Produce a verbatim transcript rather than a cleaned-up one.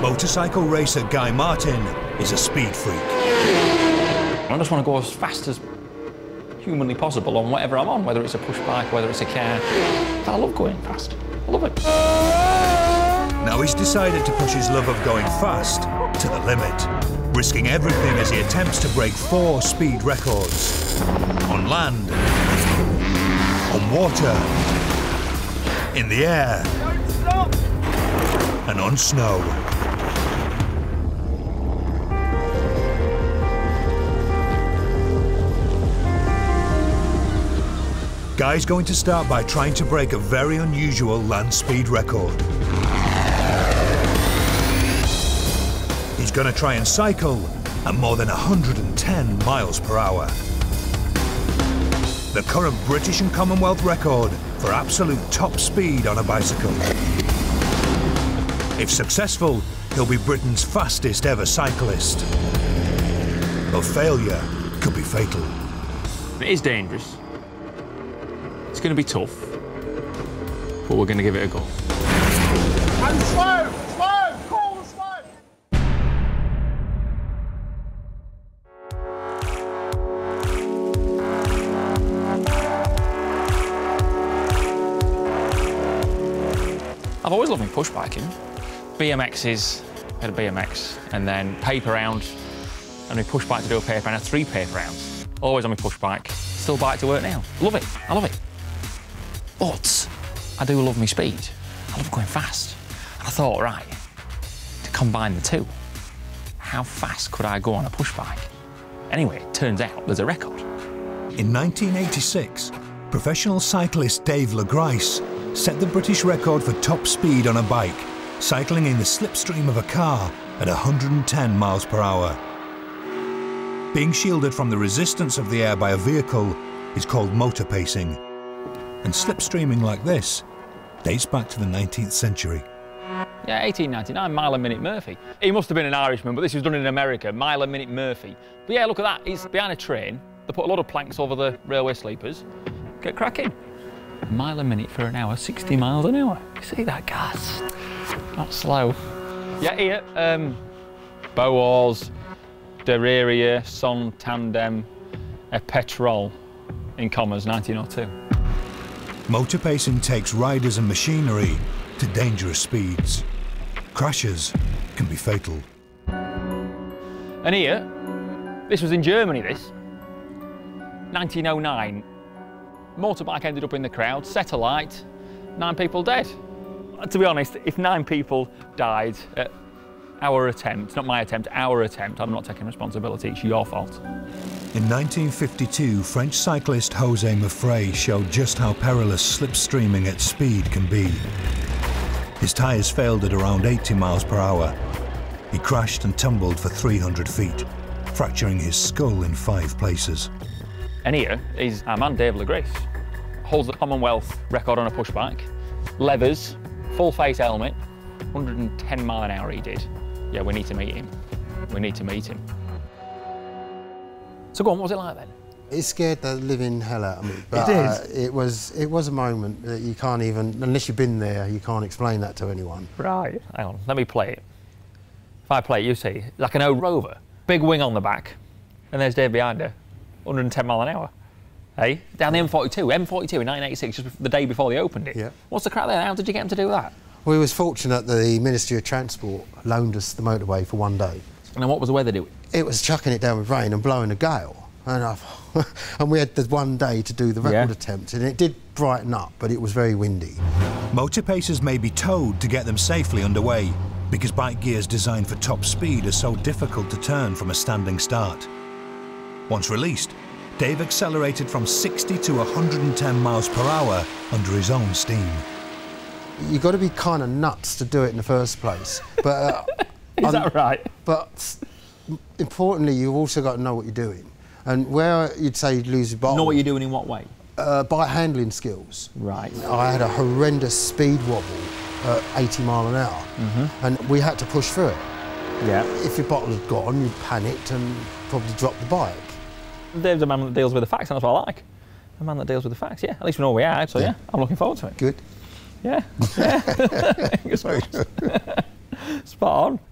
Motorcycle racer Guy Martin is a speed freak. I just want to go as fast as humanly possible on whatever I'm on, whether it's a push bike, whether it's a car. I love going fast. I love it. Now he's decided to push his love of going fast to the limit, risking everything as he attempts to break four speed records. On land, on water, in the air, and on snow. Guy's going to start by trying to break a very unusual land speed record. He's going to try and cycle at more than one hundred and ten miles per hour. The current British and Commonwealth record for absolute top speed on a bicycle. If successful, he'll be Britain's fastest ever cyclist. But failure could be fatal. It is dangerous. It's going to be tough, but we're going to give it a go. And slow, slow, cool, slow. I've always loved me push biking. B M Xs, I had a B M X, and then paper round, and we push bike to do a paper, and I had three paper rounds. Always on my push bike. Still bike to work now. Love it. I love it. But I do love my speed. I love going fast. And I thought, right, to combine the two, how fast could I go on a push bike? Anyway, it turns out there's a record. In nineteen eighty-six, professional cyclist Dave Le Grys set the British record for top speed on a bike, cycling in the slipstream of a car at one hundred and ten miles per hour. Being shielded from the resistance of the air by a vehicle is called motor pacing. And slipstreaming like this dates back to the nineteenth century. Yeah, eighteen ninety-nine, Mile a Minute Murphy. He must have been an Irishman, but this was done in America, Mile a Minute Murphy. But yeah, look at that, he's behind a train. They put a lot of planks over the railway sleepers. Get cracking. A mile a minute for an hour, sixty miles an hour. You see that, gas? Not slow. Yeah, here, um, Boas, Dereria, Son, Tandem, Petrol, in commas, nineteen oh two. Motor pacing takes riders and machinery to dangerous speeds. Crashes can be fatal. And here, this was in Germany, this. nineteen oh nine. Motorbike ended up in the crowd, set alight, nine people dead. To be honest, if nine people died at our attempt, not my attempt, our attempt, I'm not taking responsibility, it's your fault. In nineteen fifty-two, French cyclist Jose Mafray showed just how perilous slipstreaming at speed can be. His tyres failed at around eighty miles per hour. He crashed and tumbled for three hundred feet, fracturing his skull in five places. And here is our man Dave Le Grys. Holds the Commonwealth record on a push bike. Leathers, full face helmet, one hundred and ten mile an hour he did. Yeah, we need to meet him. We need to meet him. So go on, what was it like then? It scared the living hell out of me. But, it did? Uh, it, was, it was a moment that you can't even, unless you've been there, you can't explain that to anyone. Right. Hang on, let me play it. If I play it, you see, like an old Rover, big wing on the back, and there's Dave behind her, one hundred and ten mile an hour. Hey? Down the M forty-two, M forty-two in nineteen eighty-six, just the day before they opened it. Yeah. What's the crack there? How did you get him to do that? We was fortunate that the Ministry of Transport loaned us the motorway for one day. And then what was the weather doing? It was chucking it down with rain and blowing a gale. And, I, and we had the one day to do the record yeah. attempt, and it did brighten up, but it was very windy. Motor pacers may be towed to get them safely underway, because bike gears designed for top speed are so difficult to turn from a standing start. Once released, Dave accelerated from sixty to one hundred and ten miles per hour under his own steam. You've got to be kind of nuts to do it in the first place. But, uh, Is um, that right? But importantly, you've also got to know what you're doing. And where you'd say you'd lose your bottle... Know what you're doing in what way? Uh, by handling skills. Right. I had a horrendous speed wobble at eighty mile an hour. Mm-hmm. And we had to push through it. Yeah. If your bottle had gone, you'd panicked and probably dropped the bike. Dave's a man that deals with the facts, and that's what I like. A man that deals with the facts, yeah. At least we know we are, so yeah, yeah I'm looking forward to it. Good. Yeah. Yeah. Spot on.